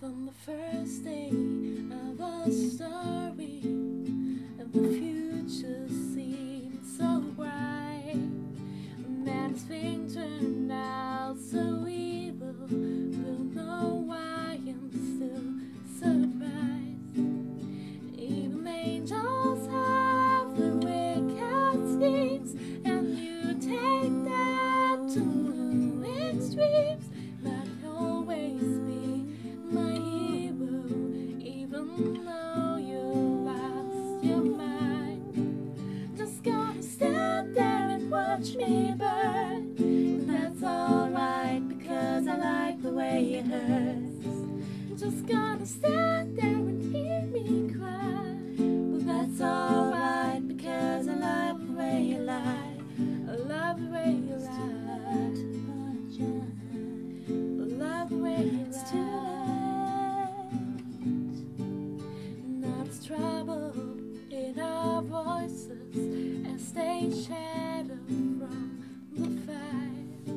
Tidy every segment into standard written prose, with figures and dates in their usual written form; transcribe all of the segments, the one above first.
From the first day of our story, and the future seemed so bright, and that thing turned out so evil. We'll know why I'm still surprised. Even angels have the wicked schemes, and you take that to new extremes. Me burn, and that's alright because I like the way it hurts. Just gonna stand there and hear me cry, but that's alright because I love the way you lie. I love the way you lie. I love the way you lie. It's too late. Now it's trouble in our voices as they shadow from the fight,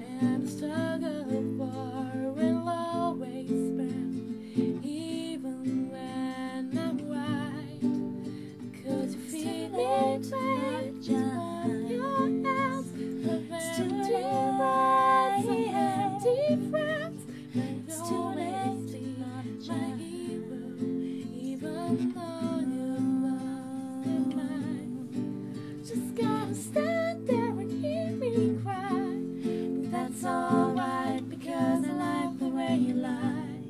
and the struggle for will always burn, even when I'm right. Could you feel me twitch from your hands? The very words are different. It's too late, my hero, even though you lost your mind. Just gotta stand. It's alright because I like the way you lie.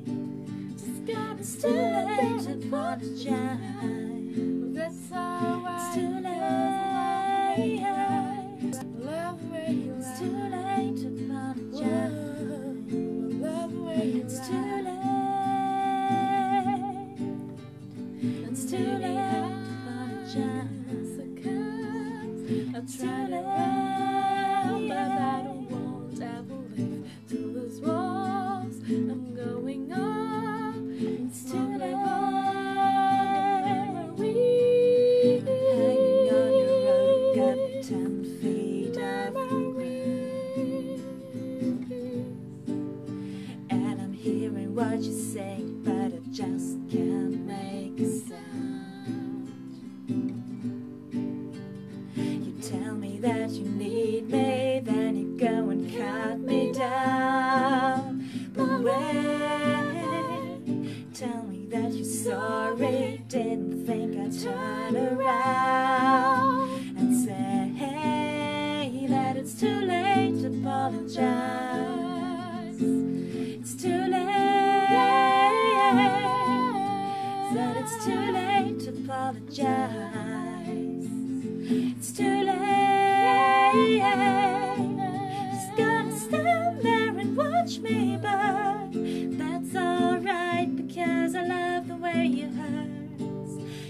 Just gotta stand there and apologize. That's alright. It's too late. Love the way you lie. It's too late to apologize. Love the way you lie. It's too late. It's too late to apologize. I'll try to run, but I don't. I'm going on. It's too late. Hanging on your rug at 10 feet of the ground, and I'm hearing what you say, but I just can't make a sound. You tell me that you need me, then you go and cut me down. Away. Tell me that you're sorry, didn't think I'd turn around and say, hey, that it's too late to apologize. It's too late. That it's too late to apologize. It's too late. Just gotta stand there and watch me burn. That's alright because I love the way you hurt.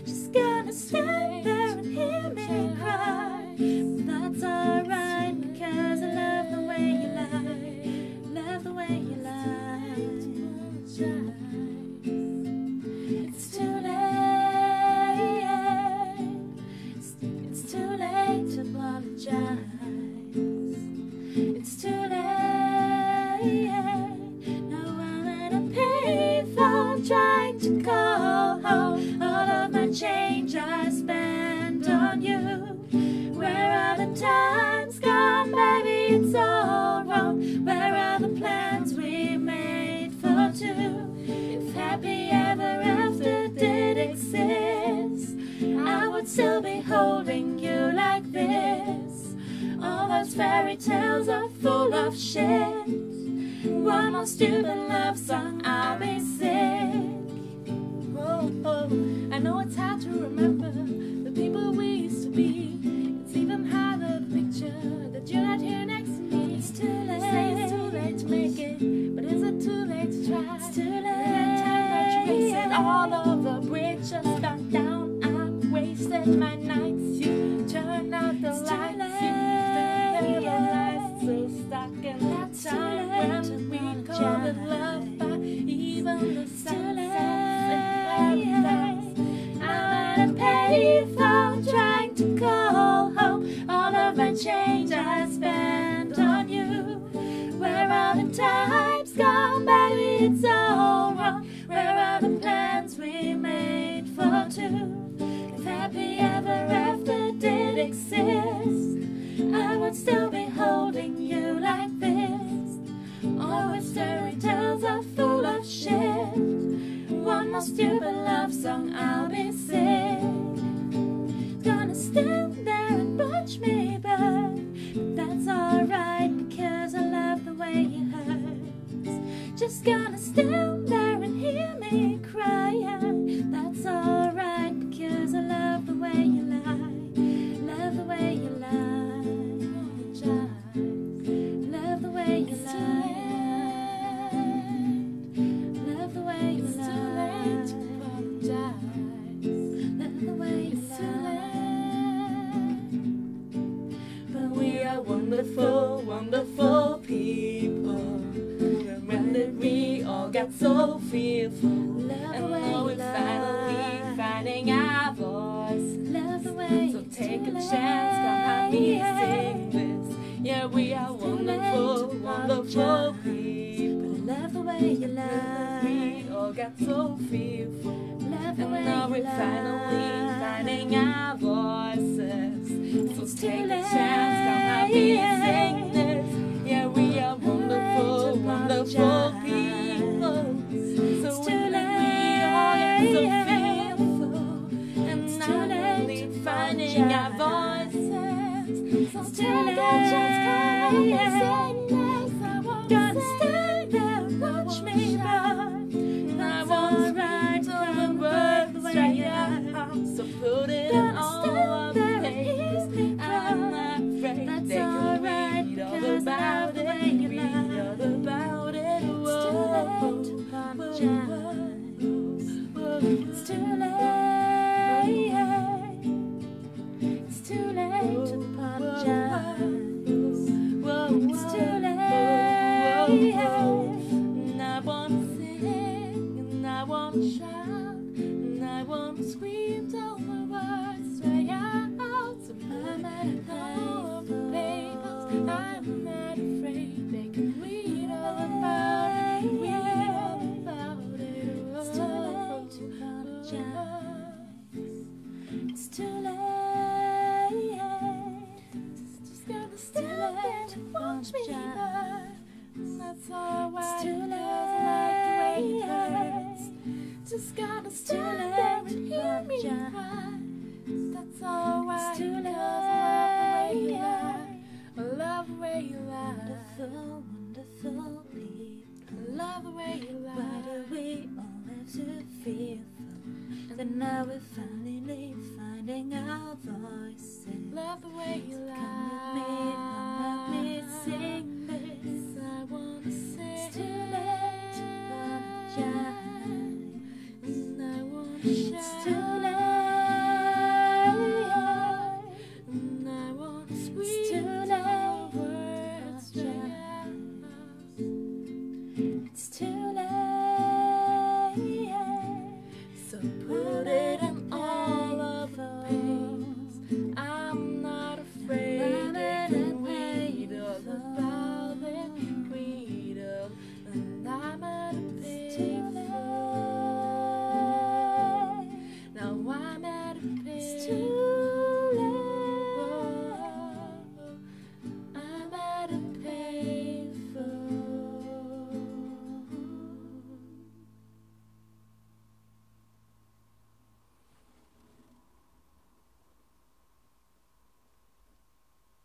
Just gonna stand there and hear me cry. That's alright because I love the way you lie. Love the way you lie. It's too late. It's too late to apologize. It's too late. Trying to call home all of my change I spend on you. Where are the times gone, baby? It's all wrong. Where are the plans we made for two? If happy ever after did exist, I would still be holding you like this. All those fairy tales are full of shit. One more stupid love song, I'll be sick. Oh, oh, I know it's hard to remember the people we used to be. It's even harder to picture that you're not here next to me. It's too late. Say it's too late to make it, but is it too late to try? It's too late. That time that you wasted all over, bridge just burnt down. I wasted my nights. You turn out the lights. You left the lights so stuck in that time. We call it love, but even the silence. I'm pay for trying to call home all of my change I spent on you. Where are the times gone, baby? It's all wrong. you. If happy ever after did exist, I would still be holding you like this. All with story tells are full of shit. One more stupid love song, I'll be sick. Gonna stand there and watch me burn, but that's alright because I love the way it hurts. Just gonna stand there and hear me crying, that's alright because I love the way you lie. Love the way you lie, love the way you lie, love the way you lie, it's too late to apologize, love the way you lie. But we are wonderful, wonderful people, and that we all got so fearful. Love and now we're finally finding our voice. Love the way so take a chance, come help me sing this. Yeah, we are wonderful, wonderful people. But love the way you lie. We all got so fearful. Love the way you lie. And now we're finally finding our voices. So take a chance, come help me sing this. Yeah, we are wonderful, wonderful people. So when we are so fearful, and not only finding our voices, so take a chance, come help me sing this. I won't stand there and watch me burn. I won't write the words straight up. So put it all up, baby. I'm not afraid. That's alright, read all about it. It's too late. It's too late to apologize. It's too late. And I won't sing, and I won't shout, and I won't scream till my words dry out. So I'm at home for papers. I'm not afraid. They can read all about it. Read it's too late. Just gotta stand there to watch me burn. That's all right. It's too late. Just gotta stand there and hear me cry. That's all right. It's too late. I love the way you lie. Wonderful, wonderful people. I love the way you lie. Why do we all have to feel? And now we're finally finding our voices. Love the way you lie. Come with me, help me sing this. I wanna sing. It's too late to apologize, and I wanna shout. It's too late, and I wanna squeeze the words dry. It's too late.